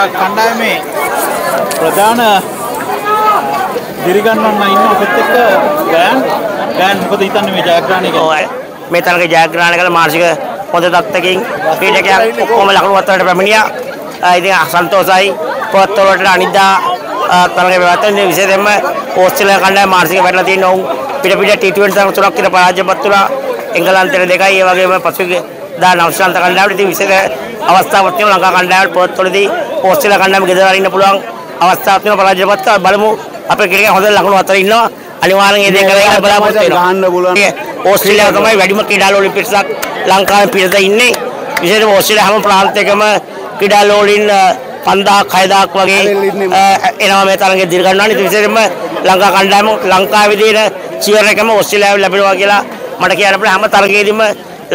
කණ්ඩායමේ में ප්‍රධාන දිරිගන්වන්න ඉන්න ඔපෙත්තක ගෑන් මොකද හිතන්නේ මේ ජයග්‍රහණය ගැන මේ තරගේ ජයග්‍රහණය කළ මානසික පොද දත්තකින් ක්‍රීඩකයන් ඔක්කොම ලකුණු වත්තරට පැමිණියා ඉතින් සන්තෝෂයි පොත් වලට අනිද්දා තරගේ වැටෙන විශේෂයෙන්ම ඕස්ට්‍රේලියා කණ්ඩායම මානසික වැටලා තියෙන ඔවුන් පිට T20 තරග තුනක් විතර පරාජයපත් වුණා එංගලන්තයට 2යි ඒ වගේම පසුගිය 19 ශ්‍රාන්ත කණ්ඩායමට ඉතින් විශේෂ අවස්ථාවක් තියෙනවා ලංකා කණ්ඩායමට පොත් වලදී Australia කණ්ඩායම ගෙදර ඉන්න පුළුවන් අවස්ථාවක් තියෙනවා පරාජයපත් කර බලමු අපේ ක්‍රිකට් හොඳ ලකුණු අතර ඉන්නවා අනිවාර්යෙන් මේ දෙක කරගෙන බලාපොරොත්තු වෙනවා ගහන්න පුළුවන් ඕස්ට්‍රේලියාව තමයි වැඩිම ක්‍රීඩා ඔලිම්පික්ස් එකක් ලංකාවේ පිටත ඉන්නේ විශේෂයෙන්ම ඕස්ට්‍රේලියාව හැම ප්‍රාන්තයකම ක්‍රීඩා වලින් 5000 6000ක් වගේ එනවා මේ තරඟේ දිර ගන්නවා ඉතින් විශේෂයෙන්ම ලංකා කණ්ඩායම ලංකාවේ දින චියර් එකම ඕස්ට්‍රේලියාව ලැබෙනවා කියලා මට කියන්න පුළුවන් හැම තරඟෙදීම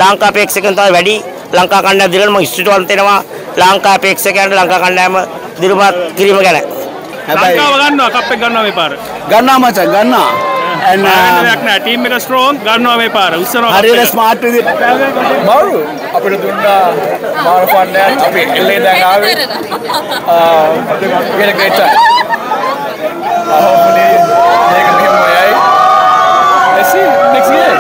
ලංකා අපේක්ෂකයන් තමයි වැඩි ලංකා කණ්ඩායම දිරන මම ඉස්තුතිවන්ත වෙනවා ලංකා අපේක්ෂකයන්ට ලංකා කණ්ඩායම දිරුපත් කිරීම ගැන හැබැයි ලංකාව ගන්නවා කප් එක ගන්නවා මේ පාර ගන්නවා මචං ගන්නවා and එකක් නෑ ටීම් එක ස්ට්‍රෝං ගන්නවා මේ පාර උස්සනවා හරියට ස්මාර්ට් විදිහට බවු අපිට දුන්නා මාර පාඩයක් අපි එල්ලේ දැන් ආවේ අපිට ග්‍රේට් හොම්ලි මේක මෙහෙම යයි let's see next year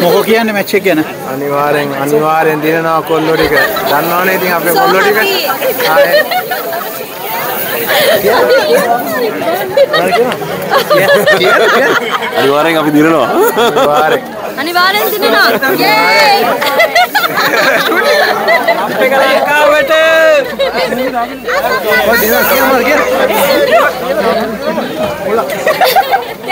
මොකෝ කියන්නේ මැච් එක ගැන අනිවාර්යෙන් දිනනවා කොල්ලෝ ටික දන්නවනේ ඉතින් අපේ කොල්ලෝ ටික අනිවාර්යෙන් අපි දිනනවා අනිවාර්යෙන් දිනනවා අපේ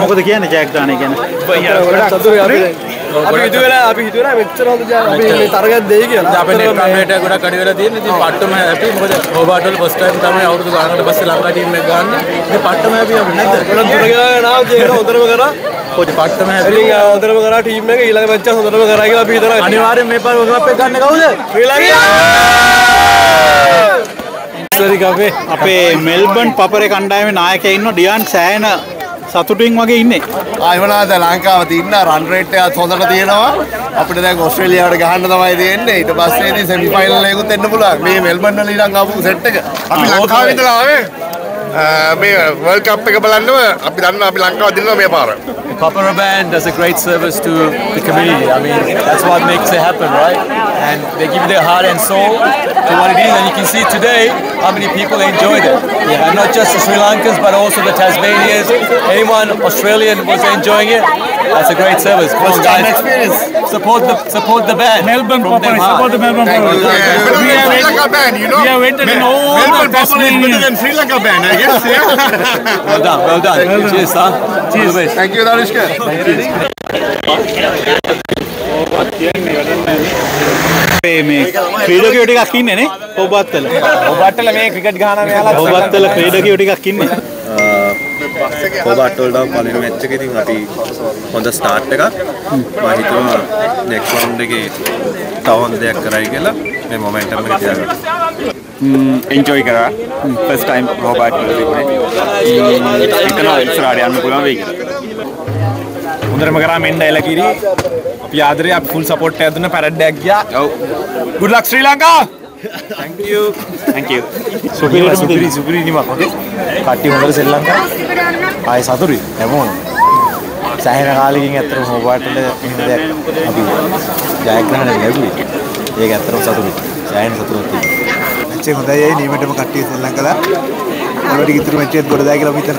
මොකද කියන්නේ ජයග්‍රහණය ගැන? ගොඩක් සතුටුයි අපි හිතුවලා මෙච්චර හොඳ අපි මේ තරගයක් දෙයි කියලා. අපේ නෙට් කමෙන්ට් එක ගොඩක් අඩු වෙලා තියෙන. ඉතින් පට්ටම හැපි මොකද ඕබාට් වල ෆස්ට් ටයිම් තමයි අවුරුදු ගානකට පස්සේ ලංකා ටීම් එක ගන්න. ඉතින් පට්ටම හැපි අපි නේද? ගොඩක් දුර ගියා නාව දෙන්න හොඳම කරා. කොච්චර පට්ටම හැපි හොඳම කරා ටීම් එක ඊළඟ මැච් එක හොඳම කරා කියලා අපි හිතනවා. අනිවාර්යෙන් මේ පාර වර්ල්ඩ් කප් එක ගන්න කවුද? ශ්‍රී ලංකාව! ඉස්සරි කපේ අපේ මෙල්බන් පපරේ කණ්ඩායමේ නායකයා ඉන්න ඩියන් සෑයන සතුටින් වගේ ඉන්නේ. ආයමනාද ලංකාව තියෙන රන් රේට් එකත් හොඳට තියෙනවා. අපිට දැන් ඕස්ට්‍රේලියාවට ගහන්න තමයි තියෙන්නේ. ඊට පස්සේ ඉතින් සෙමි ෆයිනල් එකකුත් එන්න පුළුවන්. මේ මෙල්බන් වල ඊළඟ ආපු සෙට් එක. අපි ලංකාවේ ඉඳලා ආවේ මේ World Cup එක බලන්නම අපි දන්නවා අපි ලංකාව දිනනවා මේ පාර. Papare band does a great service to the community. I mean, that's what makes it happen, right? And they give their heart and soul to what it is. And you can see today how many people enjoyed it. Yeah. And not just the Sri Lankans, but also the Tasmanians. Anyone Australian was enjoying it. That's a great service. Come on, guys. Support the band. Melbourne Papare. Support the Melbourne Papare. We are Sri Lanka band, you know. We are waiting in all Melbourne Papare is better than Sri Lanka band, I guess. Yeah. Well done. Well done. Cheers, son. Cheers. Thank you. Enjoy करा first time उधर Magra main dialogue ही रही याद रहे आप full support कर दोनों पैरेड डेक किया good luck Sri Lanka thank you सुपीरी नहीं मार काटी उधर श्रीलंका आए सातुरी है वो चाहे ना काले किंग अतरम हो बाटे ले अभी जाएगा ना लेगी ये अतरम सातुरी चाहे ना सातुरी अच्छे होता है ये नीमटे में काटी श्रीलंका ला और एक इतने अच्छे बोल जाएगा अभी तर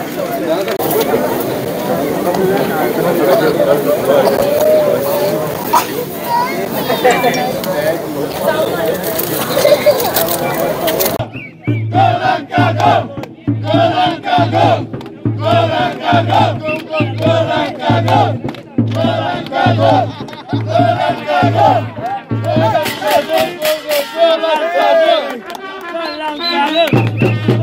Go,